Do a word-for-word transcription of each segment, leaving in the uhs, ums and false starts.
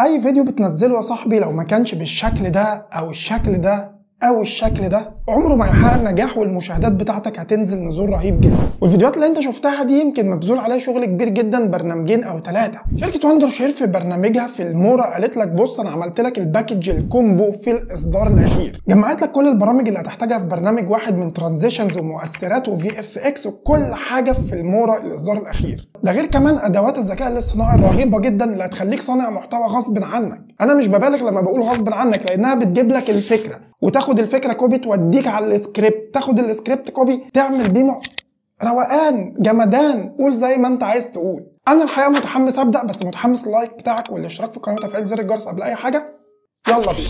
اي فيديو بتنزله يا صاحبي لو ما كانش بالشكل ده او الشكل ده او الشكل ده عمره ما هيحقق نجاح، والمشاهدات بتاعتك هتنزل نزول رهيب جدا. والفيديوهات اللي انت شفتها دي يمكن مبذول عليها شغل كبير جدا، برنامجين او ثلاثه. شركه وندرشير في برنامجها فيلمورا قالت لك بص انا عملت لك الباكج الكومبو في الاصدار الاخير، جمعت لك كل البرامج اللي هتحتاجها في برنامج واحد من ترانزيشنز ومؤثرات وفي اف اكس وكل حاجه في فيلمورا الاصدار الاخير، ده غير كمان ادوات الذكاء الاصطناعي الرهيبه جدا اللي هتخليك صانع محتوى غصب عنك. انا مش ببالغ لما بقول غصب عنك لانها بتجيب لك الفكره وتاخد الفكره كوبي توديك على السكريبت، تاخد السكريبت كوبي تعمل بيه روقان جمدان، قول زي ما انت عايز تقول. انا الحقيقه متحمس ابدا، بس متحمس اللايك بتاعك والاشتراك في القناه وتفعيل زر الجرس قبل اي حاجه. يلا بينا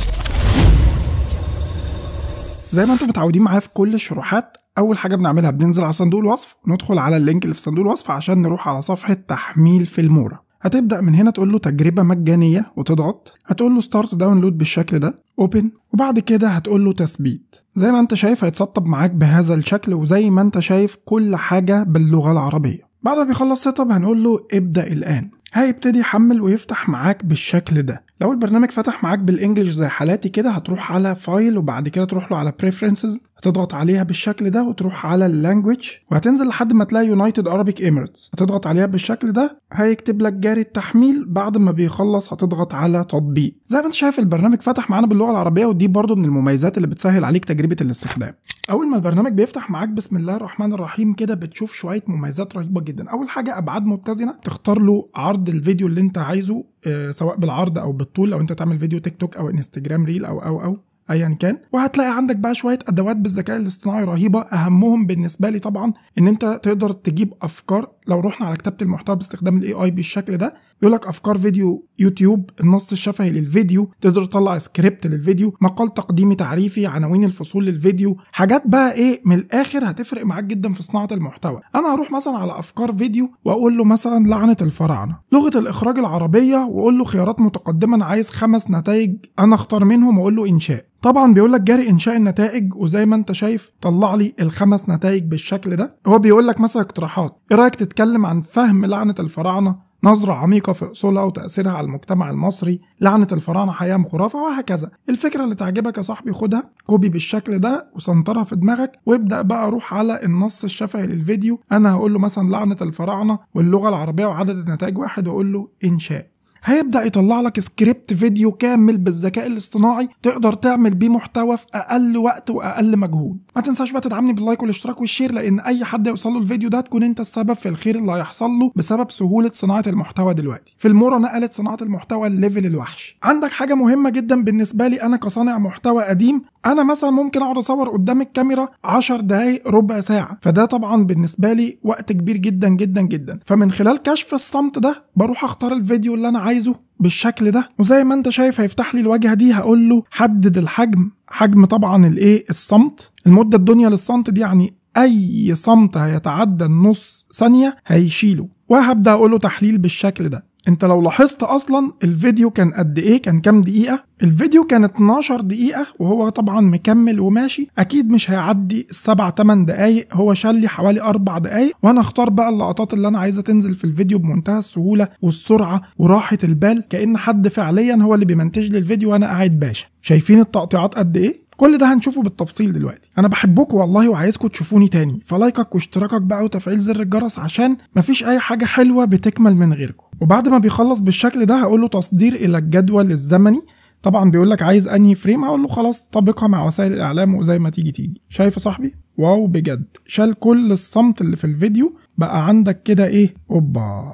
زي ما انتم متعودين معايا في كل الشروحات. اول حاجه بنعملها بننزل على صندوق الوصف وندخل على اللينك اللي في صندوق الوصف عشان نروح على صفحه تحميل فيلمورا. هتبدا من هنا تقول له تجربه مجانيه وتضغط، هتقول له ستارت داونلود بالشكل ده، اوبن، وبعد كده هتقول له تثبيت. زي ما انت شايف هيتسطب معاك بهذا الشكل، وزي ما انت شايف كل حاجه باللغه العربيه. بعد ما بيخلص سيت اب هنقول له ابدا الان، هيبتدي يحمل ويفتح معاك بالشكل ده. لو البرنامج فتح معاك بالانجلش زي حالاتي كده هتروح على فايل وبعد كده تروح له على بريفرنسز، هتضغط عليها بالشكل ده وتروح على اللانجويج وهتنزل لحد ما تلاقي يونايتد ارابيك اميريتس، هتضغط عليها بالشكل ده، هيكتب لك جاري التحميل. بعد ما بيخلص هتضغط على تطبيق. زي ما انت شايف البرنامج فتح معانا باللغه العربيه، ودي برضو من المميزات اللي بتسهل عليك تجربه الاستخدام. اول ما البرنامج بيفتح معاك بسم الله الرحمن الرحيم كده بتشوف شويه مميزات رهيبه جدا. اول حاجه ابعاد متزنه، تختار له عرض الفيديو اللي انت عايزه سواء بالعرض او بالطول، لو انت تعمل فيديو تيك توك او انستجرام ريل او او او ايا كان. وهتلاقي عندك بقى شويه ادوات بالذكاء الاصطناعي رهيبه، اهمهم بالنسبه لي طبعا ان انت تقدر تجيب افكار. لو رحنا على كتابه المحتوى باستخدام الاي اي بالشكل ده يقول لك افكار فيديو يوتيوب، النص الشفهي للفيديو، تقدر تطلع سكريبت للفيديو، مقال تقديمي تعريفي، عناوين الفصول للفيديو، حاجات بقى ايه من الاخر هتفرق معاك جدا في صناعه المحتوى. انا هروح مثلا على افكار فيديو واقول له مثلا لعنه الفراعنه، لغه الاخراج العربيه، واقول له خيارات متقدمه، انا عايز خمس نتائج انا اختار منهم، واقول له انشاء. طبعا بيقول لك جاري انشاء النتائج، وزي ما انت شايف طلع لي الخمس نتائج بالشكل ده. هو بيقول لك مثلا اقتراحات، ايه رايك تتكلم عن فهم لعنه الفراعنه، نظرة عميقة في أصولها وتأثيرها على المجتمع المصري، لعنة الفراعنة حياة مخرفة، وهكذا. الفكرة اللي تعجبك يا صاحبي خدها كوبي بالشكل ده وسنطرها في دماغك، وابدأ بقى روح على النص الشفهي للفيديو. أنا هقول له مثلا لعنة الفراعنة واللغة العربية وعدد النتائج واحد، وأقول له إنشاء. هيبدأ يطلع لك سكريبت فيديو كامل بالذكاء الاصطناعي تقدر تعمل بيه محتوى في أقل وقت وأقل مجهود. ما تنساش بقى تدعمني باللايك والاشتراك والشير، لأن أي حد يوصل له الفيديو ده تكون أنت السبب في الخير اللي هيحصل له بسبب سهولة صناعة المحتوى دلوقتي. فيلمورا نقلت صناعة المحتوى الليفل الوحش. عندك حاجة مهمة جدا بالنسبة لي أنا كصانع محتوى قديم، أنا مثلا ممكن أقعد أصور قدام الكاميرا عشر دقايق ربع ساعة، فده طبعا بالنسبة لي وقت كبير جدا جدا جدا. فمن خلال كشف الصمت ده بروح أختار الفيديو اللي أنا عايزه بالشكل ده، وزي ما انت شايف هيفتح لي الواجهه دي. هقول له حدد الحجم، حجم طبعا الايه الصمت، المده الدنيا للصمت دي يعني اي صمت هيتعدى النص ثانيه هيشيله. وهبدا اقول له تحليل بالشكل ده. انت لو لاحظت اصلا الفيديو كان قد ايه، كان كام دقيقه؟ الفيديو كان اتناشر دقيقه وهو طبعا مكمل وماشي، اكيد مش هيعدي السبع تمن دقايق، هو شال لي حوالي اربع دقايق. وانا اختار بقى اللقطات اللي انا عايزه تنزل في الفيديو بمنتهى السهوله والسرعه وراحه البال، كأن حد فعليا هو اللي بيمنتج لي الفيديو وانا قاعد باشا. شايفين التقطيعات قد ايه؟ كل ده هنشوفه بالتفصيل دلوقتي. انا بحبكم والله وعايزكم تشوفوني تاني، فلايكك واشتراكك بقى وتفعيل زر الجرس عشان مفيش اي حاجه حلوه بتكمل من غيركم. وبعد ما بيخلص بالشكل ده هقول له تصدير الى الجدول الزمني. طبعا بيقول لك عايز انهي فريم، هقول له خلاص طابقها مع وسائل الاعلام وزي ما تيجي تيجي. شايف يا صاحبي؟ واو بجد، شال كل الصمت اللي في الفيديو، بقى عندك كده ايه؟ اوبا،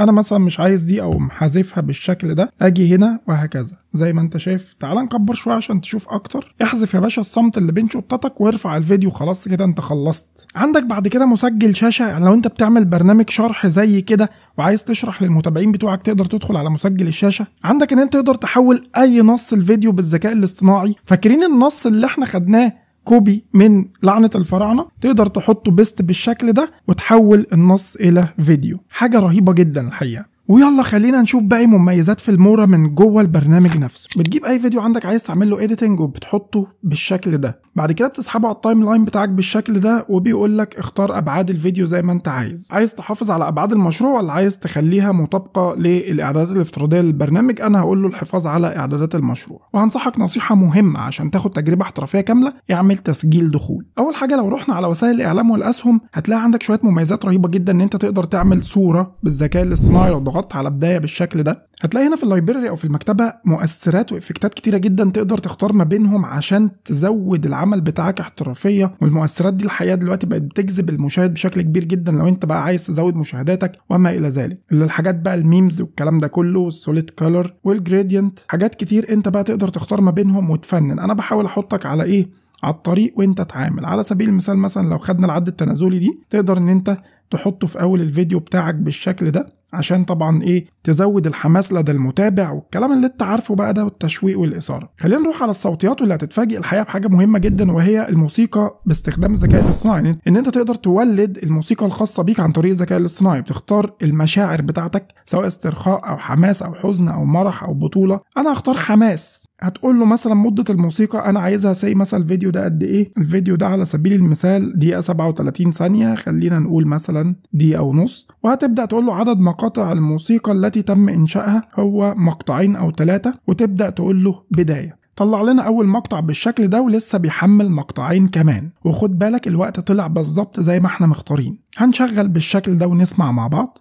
انا مثلا مش عايز دي او محذفها بالشكل ده، اجي هنا وهكذا زي ما انت شايف. تعال نكبر شويه عشان تشوف اكتر. احذف يا باشا الصمت اللي بين شطتك وارفع الفيديو، خلاص كده انت خلصت. عندك بعد كده مسجل شاشه، يعني لو انت بتعمل برنامج شرح زي كده وعايز تشرح للمتابعين بتوعك تقدر تدخل على مسجل الشاشه. عندك ان انت تقدر تحول اي نص الفيديو بالذكاء الاصطناعي. فاكرين النص اللي احنا خدناه كوبي من لعنة الفراعنة؟ تقدر تحطه بيست بالشكل ده وتحول النص إلى فيديو، حاجة رهيبة جدا الحقيقة. ويلا خلينا نشوف باقي مميزات فيلمورا من جوه البرنامج نفسه. بتجيب اي فيديو عندك عايز تعمل له اديتنج وبتحطه بالشكل ده، بعد كده بتسحبه على التايم لاين بتاعك بالشكل ده وبيقول لك اختار ابعاد الفيديو زي ما انت عايز، عايز تحافظ على ابعاد المشروع ولا عايز تخليها مطابقه للاعدادات الافتراضيه للبرنامج. انا هقول له الحفاظ على اعدادات المشروع. وهنصحك نصيحه مهمه عشان تاخد تجربه احترافيه كامله، اعمل تسجيل دخول. اول حاجه لو رحنا على وسائل الاعلام والاسهم هتلاقي عندك شويه مميزات رهيبه جدا، ان انت تقدر تعمل صوره بالذكاء الاصطناعي لو ضغطت على بدايه بالشكل ده. هتلاقي هنا في اللايبرري او في المكتبه مؤثرات وافكتات كتيره جدا تقدر تختار ما بينهم عشان تزود العمل بتاعك احترافيه، والمؤثرات دي الحقيقه دلوقتي بقت بتجذب المشاهد بشكل كبير جدا لو انت بقى عايز تزود مشاهداتك وما الى ذلك. اللي الحاجات بقى الميمز والكلام ده كله والسوليد كلر والجريدينت، حاجات كتير انت بقى تقدر تختار ما بينهم وتفنن. انا بحاول احطك على ايه، على الطريق وانت اتعامل. على سبيل المثال مثلا لو خدنا العد التنازلي دي تقدر ان انت تحطه في اول الفيديو بتاعك بالشكل ده، عشان طبعا ايه تزود الحماس لدى المتابع والكلام اللي انت عارفه بقى ده والتشويق والاثاره. خلينا نروح على الصوتيات واللي هتتفاجئ الحقيقه بحاجه مهمه جدا، وهي الموسيقى باستخدام الذكاء الاصطناعي، ان انت تقدر تولد الموسيقى الخاصه بيك عن طريق الذكاء الاصطناعي. بتختار المشاعر بتاعتك سواء استرخاء او حماس او حزن او مرح او بطوله. انا هختار حماس، هتقول له مثلا مده الموسيقى انا عايزها سي مثلا الفيديو ده قد ايه، الفيديو ده على سبيل المثال دقيقه سبعة وتلاتين ثانيه، خلينا نقول مثلا دقيقه ونص. وهتبدا تقول له عدد مقاطع الموسيقى التي تم انشائها هو مقطعين او ثلاثه، وتبدا تقول له بدايه. طلع لنا اول مقطع بالشكل ده ولسه بيحمل مقطعين كمان، وخد بالك الوقت طلع بالظبط زي ما احنا مختارين. هنشغل بالشكل ده ونسمع مع بعض.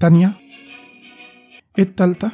تانية، التالتة.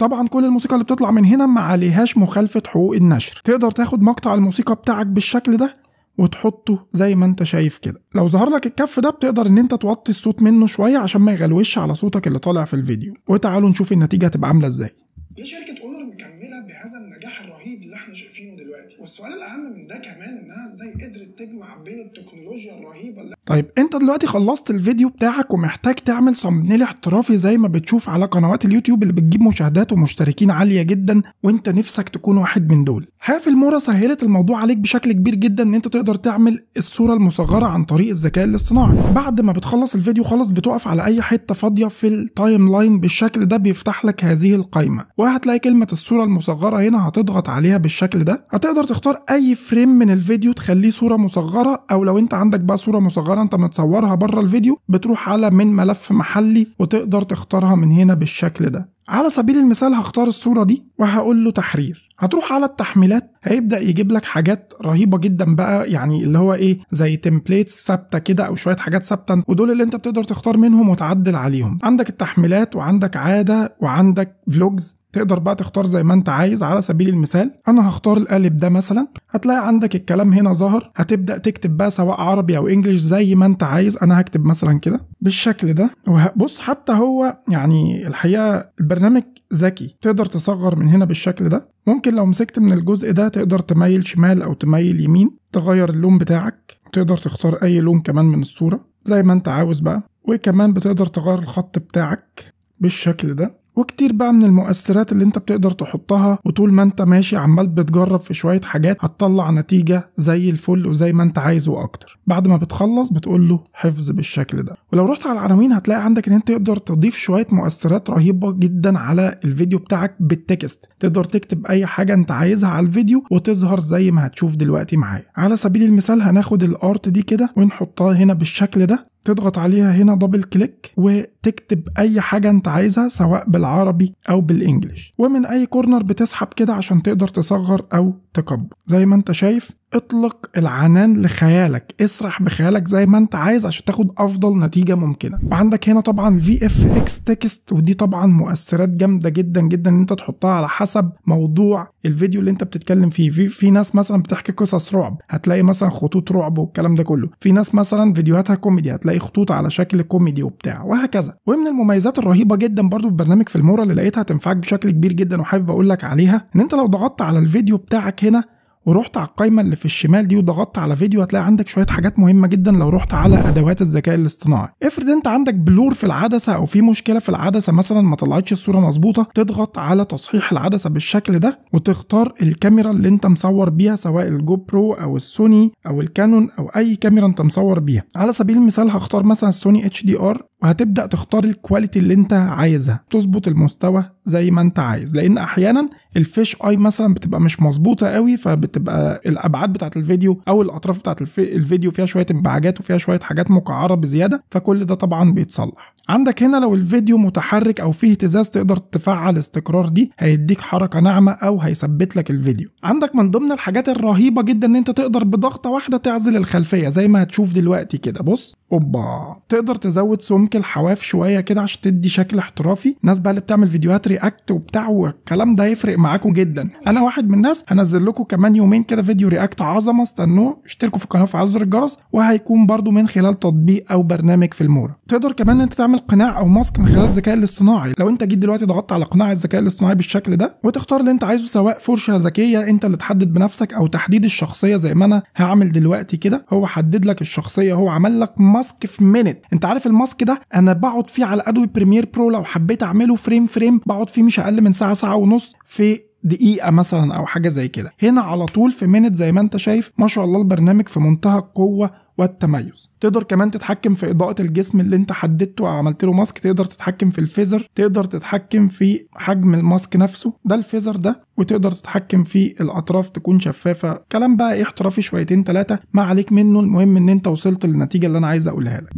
طبعا كل الموسيقى اللي بتطلع من هنا ما عليهاش مخالفه حقوق النشر. تقدر تاخد مقطع الموسيقى بتاعك بالشكل ده وتحطه زي ما انت شايف كده. لو ظهر لك الكف ده بتقدر ان انت توطي الصوت منه شويه عشان ما يغلوش على صوتك اللي طالع في الفيديو. وتعالوا نشوف النتيجه هتبقى عامله ازاي. ليه شركه اونر مكمله بهذا النجاح الرهيب اللي احنا شايفينه دلوقتي؟ والسؤال الاهم من ده كمان انها ازاي قدرت تجمع بين التكنولوجيا الرهيبه اللي... طيب انت دلوقتي خلصت الفيديو بتاعك ومحتاج تعمل ثامبنيل احترافي زي ما بتشوف على قنوات اليوتيوب اللي بتجيب مشاهدات ومشتركين عاليه جدا، وانت نفسك تكون واحد من دول. حاجه فيلمورا سهلت الموضوع عليك بشكل كبير جدا، ان انت تقدر تعمل الصوره المصغره عن طريق الذكاء الاصطناعي. بعد ما بتخلص الفيديو خلاص بتقف على اي حته فاضيه في التايم لاين بالشكل ده، بيفتح لك هذه القائمه وهتلاقي كلمه الصوره المصغره هنا، هتضغط عليها بالشكل ده. هتقدر تختار اي فريم من الفيديو تخليه صوره مصغره، او لو انت عندك بقى صوره مصغره انت متصورها بره الفيديو بتروح على من ملف محلي وتقدر تختارها من هنا بالشكل ده. على سبيل المثال هختار الصوره دي وهقول له تحرير. هتروح على التحميلات هيبدا يجيب لك حاجات رهيبه جدا بقى، يعني اللي هو ايه زي تمبليتس ثابته كده او شويه حاجات ثابته، ودول اللي انت بتقدر تختار منهم وتعدل عليهم. عندك التحميلات وعندك عاده وعندك فلوجز، تقدر بقى تختار زي ما انت عايز. على سبيل المثال انا هختار القالب ده مثلا، هتلاقي عندك الكلام هنا ظهر، هتبدا تكتب بقى سواء عربي او انجلش زي ما انت عايز. انا هكتب مثلا كده بالشكل ده. وبص حتى هو يعني الحقيقه البرنامج ذكي، تقدر تصغر من هنا بالشكل ده. ممكن لو مسكت من الجزء ده تقدر تميل شمال او تميل يمين، تغير اللون بتاعك، تقدر تختار اي لون كمان من الصوره زي ما انت عاوز بقى. وكمان بتقدر تغير الخط بتاعك بالشكل ده، وكتير بقى من المؤثرات اللي انت بتقدر تحطها. وطول ما انت ماشي عمال بتجرب في شويه حاجات هتطلع نتيجه زي الفل وزي ما انت عايزه اكتر. بعد ما بتخلص بتقول له حفظ بالشكل ده. ولو رحت على العناوين هتلاقي عندك ان انت تقدر تضيف شويه مؤثرات رهيبه جدا على الفيديو بتاعك بالتكست، تقدر تكتب اي حاجه انت عايزها على الفيديو وتظهر زي ما هتشوف دلوقتي معايا. على سبيل المثال هناخد الارت دي كده ونحطها هنا بالشكل ده، تضغط عليها هنا دبل كليك وتكتب اي حاجه انت عايزها سواء بالعربي او بالانجلش. ومن اي كورنر بتسحب كده عشان تقدر تصغر او تكبر زي ما انت شايف. اطلق العنان لخيالك، اسرح بخيالك زي ما انت عايز عشان تاخد افضل نتيجه ممكنه. وعندك هنا طبعا في اف اكس تكست، ودي طبعا مؤثرات جامده جدا جدا ان انت تحطها على حسب موضوع الفيديو اللي انت بتتكلم فيه. في, في ناس مثلا بتحكي قصص رعب هتلاقي مثلا خطوط رعب والكلام ده كله، في ناس مثلا فيديوهاتها كوميدي هتلاقي خطوط على شكل كوميدي وبتاع، وهكذا. ومن المميزات الرهيبه جدا برضو في برنامج فيلمورا اللي لقيتها هتنفعك بشكل كبير جدا وحابب اقول لك عليها، ان انت لو ضغطت على الفيديو بتاعك هنا ورحت على القايمه اللي في الشمال دي وضغطت على فيديو، هتلاقي عندك شويه حاجات مهمه جدا لو رحت على ادوات الذكاء الاصطناعي. افرض انت عندك بلور في العدسه او في مشكله في العدسه مثلا، ما طلعتش الصوره مظبوطه، تضغط على تصحيح العدسه بالشكل ده وتختار الكاميرا اللي انت مصور بيها، سواء الجو برو او السوني او الكانون او اي كاميرا انت مصور بيها. على سبيل المثال هختار مثلا السوني اتش دي ار، وهتبدا تختار الكواليتي اللي انت عايزها، تظبط المستوى زي ما انت عايز، لان احيانا الفيش اي مثلا بتبقى مش مظبوطه قوي، فبتبقى الابعاد بتاعت الفيديو او الاطراف بتاعت الفيديو فيها شويه انبعاجات وفيها شويه حاجات مقعره بزياده، فكل ده طبعا بيتصلح. عندك هنا لو الفيديو متحرك او فيه اهتزاز تقدر تفعل استقرار، دي هيديك حركه ناعمه او هيثبت لك الفيديو. عندك من ضمن الحاجات الرهيبه جدا ان انت تقدر بضغطه واحده تعزل الخلفيه زي ما هتشوف دلوقتي كده، بص اوبا، تقدر تزود سمك الحواف شويه كده عشان تدي شكل احترافي. الناس بقى اللي بتعمل فيديوهات رياكت وبتاع والكلام ده يفرق معاكم جدا. انا واحد من الناس، هنزل لكم كمان يومين كده فيديو رياكت عظمه، استنوه، اشتركوا في القناه وفعلوا زر الجرس، وهيكون برده من خلال تطبيق او برنامج فيلمورا. تقدر كمان انت تعمل قناع او ماسك من خلال الذكاء الاصطناعي. لو انت جيت دلوقتي ضغطت على قناع الذكاء الاصطناعي بالشكل ده وتختار اللي انت عايزه، سواء فرشه ذكيه انت اللي تحدد بنفسك او تحديد الشخصيه زي ما انا هعمل دلوقتي كده، هو حدد لك الشخصيه، هو عمل لك ماسك في مينت. انت عارف الماسك ده انا بقعد فيه على ادوبي بريمير برو، لو حبيت اعمله فريم فريم بقعد فيه مش اقل من ساعه ساعه ونص في دقيقة مثلا او حاجة زي كده. هنا على طول في مينت زي ما انت شايف، ما شاء الله البرنامج في منتهى القوة والتميز. تقدر كمان تتحكم في اضاءة الجسم اللي انت حددته وعملت له ماسك، تقدر تتحكم في الفيزر، تقدر تتحكم في حجم الماسك نفسه، ده الفيزر ده، وتقدر تتحكم في الاطراف تكون شفافة. كلام بقى ايه احترافي شويتين ثلاثة، ما عليك منه، المهم ان انت وصلت للنتيجة اللي انا عايز اقولها لك.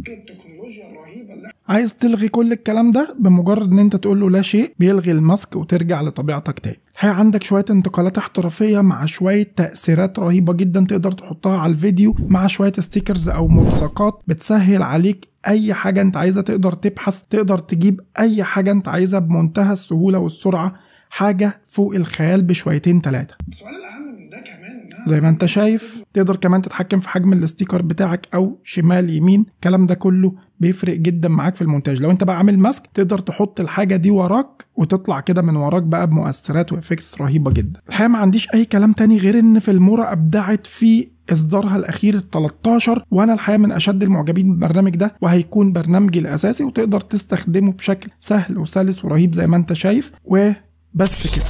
عايز تلغي كل الكلام ده، بمجرد ان انت تقول له لا شيء بيلغي الماسك وترجع لطبيعتك تاني. هي عندك شويه انتقالات احترافيه مع شويه تاثيرات رهيبه جدا تقدر تحطها على الفيديو، مع شويه ستيكرز او ملصقات بتسهل عليك اي حاجه انت عايزها، تقدر تبحث، تقدر تجيب اي حاجه انت عايزها بمنتهى السهوله والسرعه، حاجه فوق الخيال بشويتين ثلاثه. السؤال الاهم من ده كمان زي ما انت شايف، تقدر كمان تتحكم في حجم الاستيكر بتاعك او شمال يمين، الكلام ده كله بيفرق جدا معاك في المونتاج. لو انت بقى عامل ماسك تقدر تحط الحاجه دي وراك وتطلع كده من وراك بقى بمؤثرات وافكتس رهيبه جدا. الحقيقه ما عنديش اي كلام تاني غير ان فيلمورا ابدعت في اصدارها الاخير الثالث عشر، وانا الحقيقه من اشد المعجبين بالبرنامج ده، وهيكون برنامجي الاساسي وتقدر تستخدمه بشكل سهل وسلس ورهيب زي ما انت شايف. وبس كده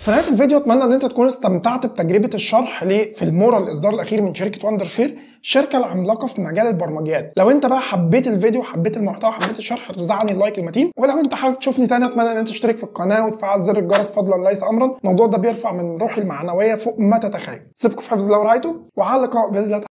في نهاية الفيديو، اتمنى ان انت تكون استمتعت بتجربة الشرح لفيلمورا الاصدار الاخير من شركة وندرشير، الشركة العملاقة في مجال البرمجيات. لو انت بقى حبيت الفيديو، حبيت المحتوى، حبيت الشرح، ارزع عني اللايك المتين، ولو انت حابب تشوفني تاني اتمنى ان انت تشترك في القناة وتفعل زر الجرس فضلا ليس امرا، الموضوع ده بيرفع من روحي المعنوية فوق ما تتخيل. سيبكم في حفظ الله ورعايته، وعلى اللقاء باذن الله.